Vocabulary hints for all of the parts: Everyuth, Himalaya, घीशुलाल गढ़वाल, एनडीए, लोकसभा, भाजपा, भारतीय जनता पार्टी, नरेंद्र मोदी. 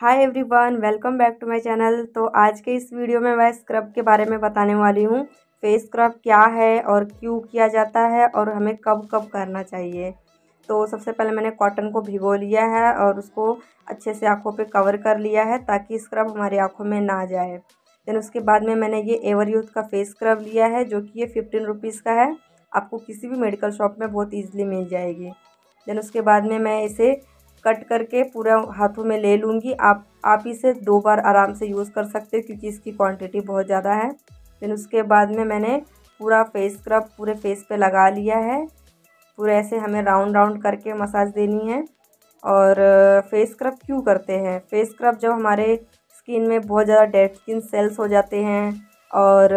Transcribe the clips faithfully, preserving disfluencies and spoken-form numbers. Hi everyone, welcome back to my channel. तो आज के इस वीडियो में मैं स्क्रब के बारे में बताने वाली हूँ। फेस स्क्रब क्या है और क्यों किया जाता है और हमें कब कब करना चाहिए। तो सबसे पहले मैंने कॉटन को भिगो लिया है और उसको अच्छे से आँखों पे कवर कर लिया है ताकि स्क्रब हमारी आँखों में ना जाए। देन उसके बाद में मैंने ये एवरयूथ का फेस स्क्रब लिया है जो कि ये फिफ्टीन रुपीज़ का है। आपको किसी भी मेडिकल शॉप में बहुत ईजिली मिल जाएगी। देन उसके बाद में मैं इसे कट करके पूरा हाथों में ले लूँगी। आप आप इसे दो बार आराम से यूज़ कर सकते हो क्योंकि इसकी क्वांटिटी बहुत ज़्यादा है। देन उसके बाद में मैंने पूरा फेस स्क्रब पूरे फेस पे लगा लिया है। पूरे ऐसे हमें राउंड राउंड करके मसाज देनी है। और फेस स्क्रब क्यों करते हैं? फेस स्क्रब जब हमारे स्किन में बहुत ज़्यादा डेड स्किन सेल्स हो जाते हैं और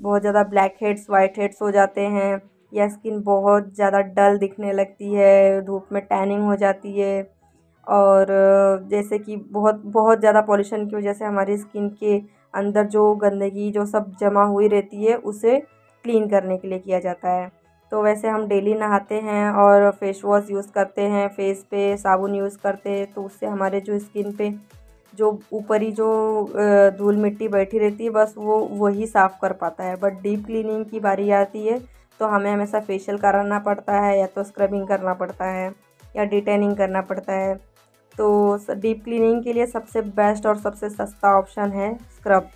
बहुत ज़्यादा ब्लैक हेड्स वाइट हेड्स हो जाते हैं या स्किन बहुत ज़्यादा डल दिखने लगती है, धूप में टैनिंग हो जाती है और जैसे कि बहुत बहुत ज़्यादा पॉल्यूशन की वजह से हमारी स्किन के अंदर जो गंदगी जो सब जमा हुई रहती है उसे क्लीन करने के लिए किया जाता है। तो वैसे हम डेली नहाते हैं और फेस वॉश यूज़ करते हैं, फेस पे साबुन यूज़ करते हैं, तो उससे हमारे जो स्किन पे जो ऊपरी जो धूल मिट्टी बैठी रहती है बस वो वही साफ़ कर पाता है। बट डीप क्लीनिंग की बारी आती है तो हमें हमेशा फेशियल कराना पड़ता है या तो स्क्रबिंग करना पड़ता है या डिटेनिंग करना पड़ता है। तो डीप क्लीनिंग के लिए सबसे बेस्ट और सबसे सस्ता ऑप्शन है स्क्रब,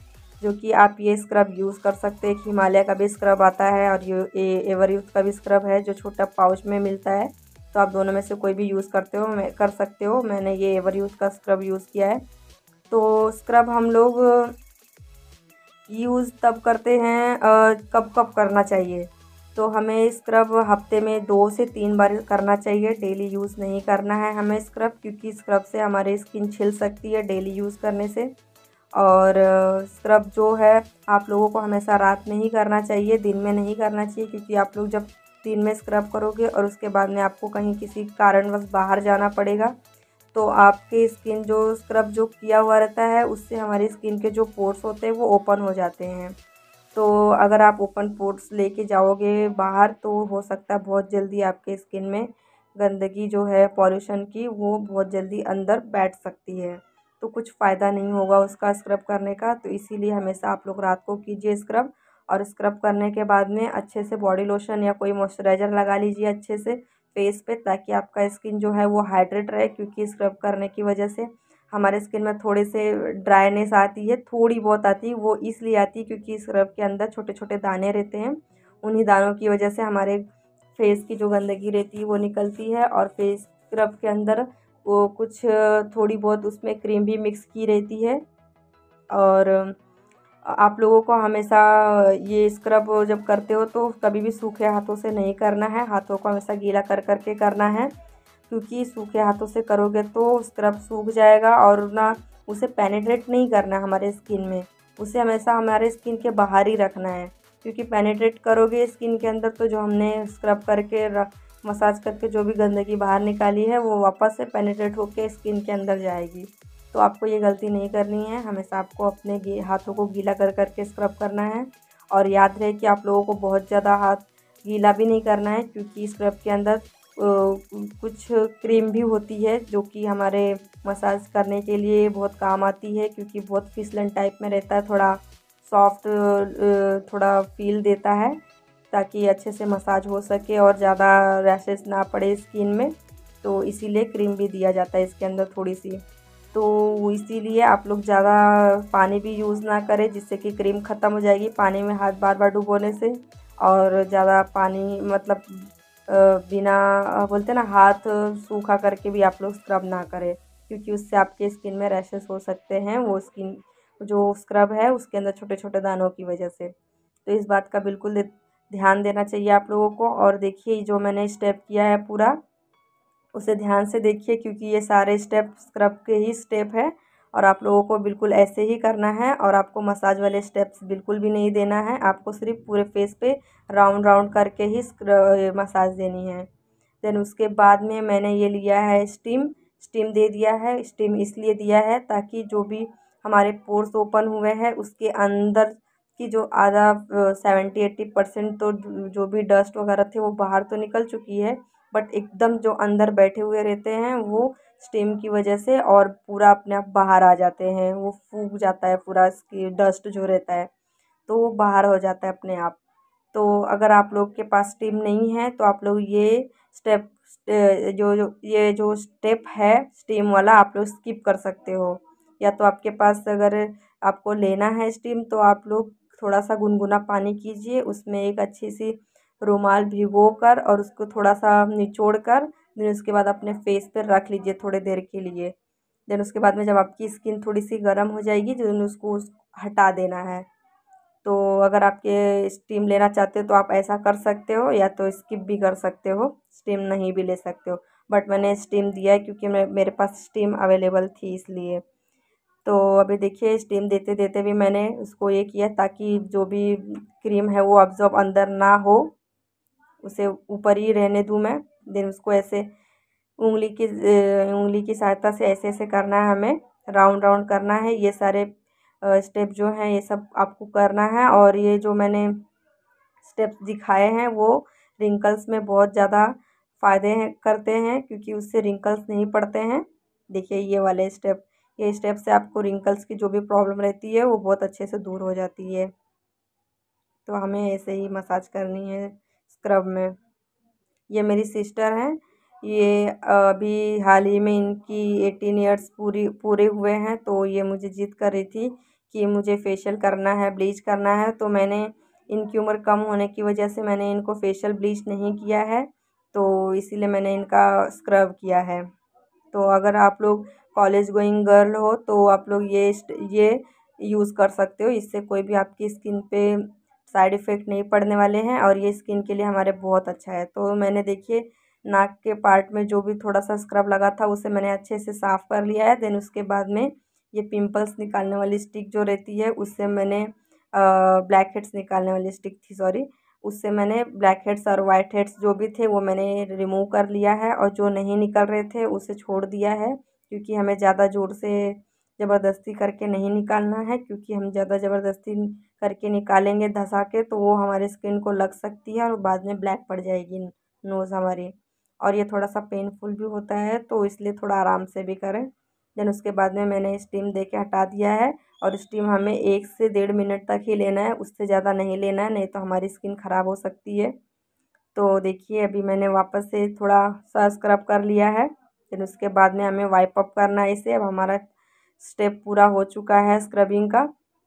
जो कि आप ये स्क्रब यूज़ कर सकते हैं। हिमालय का भी स्क्रब आता है और ये एवरयूथ का भी स्क्रब है जो छोटा पाउच में मिलता है। तो आप दोनों में से कोई भी यूज़ करते हो मैं कर सकते हो। मैंने ये एवरयूथ का स्क्रब यूज़ किया है। तो स्क्रब हम लोग यूज़ तब करते हैं, कब कब करना चाहिए? तो हमें स्क्रब हफ्ते में दो से तीन बार करना चाहिए। डेली यूज़ नहीं करना है हमें स्क्रब, क्योंकि स्क्रब से हमारी स्किन छिल सकती है डेली यूज़ करने से। और स्क्रब जो है आप लोगों को हमेशा रात में ही करना चाहिए, दिन में नहीं करना चाहिए, क्योंकि आप लोग जब दिन में स्क्रब करोगे और उसके बाद में आपको कहीं किसी कारणवश बाहर जाना पड़ेगा तो आपकी स्किन जो स्क्रब जो किया हुआ रहता है उससे हमारी स्किन के जो पोर्स होते हैं वो ओपन हो जाते हैं। तो अगर आप ओपन पोर्ट्स लेके जाओगे बाहर तो हो सकता है बहुत जल्दी आपके स्किन में गंदगी जो है पॉल्यूशन की वो बहुत जल्दी अंदर बैठ सकती है, तो कुछ फ़ायदा नहीं होगा उसका स्क्रब करने का। तो इसीलिए हमेशा आप लोग रात को कीजिए स्क्रब। और स्क्रब करने के बाद में अच्छे से बॉडी लोशन या कोई मॉइस्चराइज़र लगा लीजिए अच्छे से फेस पे, ताकि आपका स्किन जो है वो हाइड्रेट रहे, क्योंकि स्क्रब करने की वजह से हमारे स्किन में थोड़े से ड्राइनेस आती है, थोड़ी बहुत आती है। वो इसलिए आती है क्योंकि स्क्रब के अंदर छोटे छोटे दाने रहते हैं। उन्हीं दानों की वजह से हमारे फेस की जो गंदगी रहती है वो निकलती है। और फेस स्क्रब के अंदर वो कुछ थोड़ी बहुत उसमें क्रीम भी मिक्स की रहती है। और आप लोगों को हमेशा ये स्क्रब जब करते हो तो कभी भी सूखे हाथों से नहीं करना है। हाथों को हमेशा गीला कर करके करना है, क्योंकि सूखे हाथों से करोगे तो स्क्रब सूख जाएगा और ना उसे पेनिट्रेट नहीं करना हमारे स्किन में। उसे हमेशा हमारे स्किन के बाहर ही रखना है, क्योंकि पेनिट्रेट करोगे स्किन के अंदर तो जो हमने स्क्रब करके मसाज करके जो भी गंदगी बाहर निकाली है वो वापस से पेनिट्रेट होके स्किन के अंदर जाएगी। तो आपको ये गलती नहीं करनी है। हमेशा आपको अपने हाथों को गीला कर करके स्क्रब करना है। और याद रहे कि आप लोगों को बहुत ज़्यादा हाथ गीला भी नहीं करना है, क्योंकि स्क्रब के अंदर कुछ क्रीम भी होती है जो कि हमारे मसाज करने के लिए बहुत काम आती है, क्योंकि बहुत फिसलन टाइप में रहता है, थोड़ा सॉफ्ट थोड़ा फील देता है, ताकि अच्छे से मसाज हो सके और ज़्यादा रैशेस ना पड़े स्किन में। तो इसीलिए क्रीम भी दिया जाता है इसके अंदर थोड़ी सी। तो इसीलिए आप लोग ज़्यादा पानी भी यूज़ ना करें, जिससे कि क्रीम ख़त्म हो जाएगी पानी में हाथ बार बार डुबोने से। और ज़्यादा पानी मतलब बिना बोलते ना हाथ सूखा करके भी आप लोग स्क्रब ना करें, क्योंकि उससे आपके स्किन में रैशेस हो सकते हैं, वो स्किन जो स्क्रब है उसके अंदर छोटे छोटे दानों की वजह से। तो इस बात का बिल्कुल ध्यान देना चाहिए आप लोगों को। और देखिए जो मैंने स्टेप किया है पूरा उसे ध्यान से देखिए, क्योंकि ये सारे स्टेप स्क्रब के ही स्टेप है और आप लोगों को बिल्कुल ऐसे ही करना है। और आपको मसाज वाले स्टेप्स बिल्कुल भी नहीं देना है, आपको सिर्फ पूरे फेस पे राउंड राउंड करके ही मसाज देनी है। देन उसके बाद में मैंने ये लिया है स्टीम स्टीम दे दिया है। स्टीम इसलिए दिया है ताकि जो भी हमारे पोर्स ओपन हुए हैं उसके अंदर की जो आधा सेवेंटी एट्टी परसेंट तो जो भी डस्ट वगैरह थे वो बाहर तो निकल चुकी है, बट एकदम जो अंदर बैठे हुए रहते हैं वो स्टीम की वजह से, और पूरा अपने आप बाहर आ जाते हैं, वो फूंक जाता है पूरा, इसकी डस्ट जो रहता है तो वो बाहर हो जाता है अपने आप। तो अगर आप लोग के पास स्टीम नहीं है तो आप लोग ये स्टेप जो जो ये जो स्टेप है स्टीम वाला आप लोग स्किप कर सकते हो, या तो आपके पास अगर आपको लेना है स्टीम तो आप लोग थोड़ा सा गुनगुना पानी कीजिए, उसमें एक अच्छी सी रुमाल भिगो कर और उसको थोड़ा सा निचोड़ कर देन उसके बाद अपने फेस पर रख लीजिए थोड़ी देर के लिए। देन उसके बाद में जब आपकी स्किन थोड़ी सी गर्म हो जाएगी देन उसको हटा देना है। तो अगर आपके स्टीम लेना चाहते हो तो आप ऐसा कर सकते हो, या तो स्किप भी कर सकते हो, स्टीम नहीं भी ले सकते हो, बट मैंने स्टीम दिया है क्योंकि मेरे पास स्टीम अवेलेबल थी इसलिए। तो अभी देखिए स्टीम देते देते भी मैंने उसको ये किया ताकि जो भी क्रीम है वो अब्जॉर्ब अंदर ना हो, उसे ऊपर ही रहने दूँ मैं। देन उसको ऐसे उंगली की उंगली की सहायता से ऐसे ऐसे करना है, हमें राउंड राउंड करना है। ये सारे स्टेप जो हैं ये सब आपको करना है, और ये जो मैंने स्टेप्स दिखाए हैं वो रिंकल्स में बहुत ज़्यादा फ़ायदे हैं करते हैं क्योंकि उससे रिंकल्स नहीं पड़ते हैं। देखिए ये वाले स्टेप, ये स्टेप से आपको रिंकल्स की जो भी प्रॉब्लम रहती है वो बहुत अच्छे से दूर हो जाती है। तो हमें ऐसे ही मसाज करनी है स्क्रब में। ये मेरी सिस्टर हैं, ये अभी हाल ही में इनकी एटीन ईयर्स पूरी पूरे हुए हैं, तो ये मुझे जिद कर रही थी कि मुझे फेशियल करना है, ब्लीच करना है। तो मैंने इनकी उम्र कम होने की वजह से मैंने इनको फेशियल ब्लीच नहीं किया है, तो इसीलिए मैंने इनका स्क्रब किया है। तो अगर आप लोग कॉलेज गोइंग गर्ल हो तो आप लोग ये ये यूज़ कर सकते हो, इससे कोई भी आपकी स्किन पे साइड इफ़ेक्ट नहीं पड़ने वाले हैं और ये स्किन के लिए हमारे बहुत अच्छा है। तो मैंने देखिए नाक के पार्ट में जो भी थोड़ा सा स्क्रब लगा था उसे मैंने अच्छे से साफ़ कर लिया है। देन उसके बाद में ये पिंपल्स निकालने वाली स्टिक जो रहती है उससे मैंने ब्लैक हेड्स निकालने वाली स्टिक थी सॉरी उससे मैंने ब्लैक हेड्स और वाइट हेड्स जो भी थे वो मैंने रिमूव कर लिया है, और जो नहीं निकल रहे थे उसे छोड़ दिया है क्योंकि हमें ज़्यादा ज़ोर से ज़बरदस्ती करके नहीं निकालना है, क्योंकि हम ज़्यादा ज़बरदस्ती करके निकालेंगे धंसा के तो वो हमारे स्किन को लग सकती है और बाद में ब्लैक पड़ जाएगी नोज़ हमारी, और ये थोड़ा सा पेनफुल भी होता है तो इसलिए थोड़ा आराम से भी करें। देन उसके बाद में मैंने स्टीम दे के हटा दिया है, और स्टीम हमें एक से डेढ़ मिनट तक ही लेना है, उससे ज़्यादा नहीं लेना है, नहीं तो हमारी स्किन ख़राब हो सकती है। तो देखिए अभी मैंने वापस से थोड़ा सा स्क्रब कर लिया है, देन उसके बाद में हमें वाइप अप करना है इसे। अब हमारा स्टेप पूरा हो चुका है स्क्रबिंग का,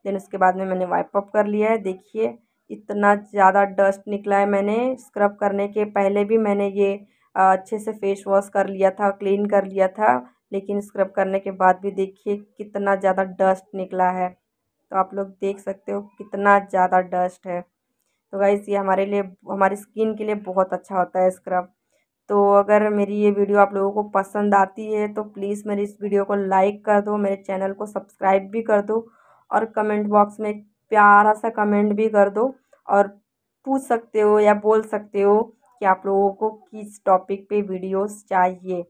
देन उसके बाद में मैंने वाइप अप कर लिया है। देखिए इतना ज़्यादा डस्ट निकला है, मैंने स्क्रब करने के पहले भी मैंने ये अच्छे से फेस वॉश कर लिया था, क्लीन कर लिया था, लेकिन स्क्रब करने के बाद भी देखिए कितना ज़्यादा डस्ट निकला है। तो आप लोग देख सकते हो कितना ज़्यादा डस्ट है। तो गाइस ये हमारे लिए, हमारी स्किन के लिए बहुत अच्छा होता है स्क्रब। तो अगर मेरी ये वीडियो आप लोगों को पसंद आती है तो प्लीज़ मेरी इस वीडियो को लाइक कर दो, मेरे चैनल को सब्सक्राइब भी कर दो, और कमेंट बॉक्स में प्यारा सा कमेंट भी कर दो, और पूछ सकते हो या बोल सकते हो कि आप लोगों को किस टॉपिक पे वीडियोस चाहिए।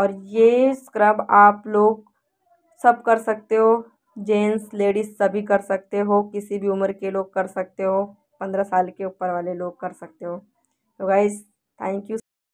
और ये स्क्रब आप लोग सब कर सकते हो, जेंट्स लेडीज़ सभी कर सकते हो, किसी भी उम्र के लोग कर सकते हो, पंद्रह साल के ऊपर वाले लोग कर सकते हो। तो गाइस थैंक यू।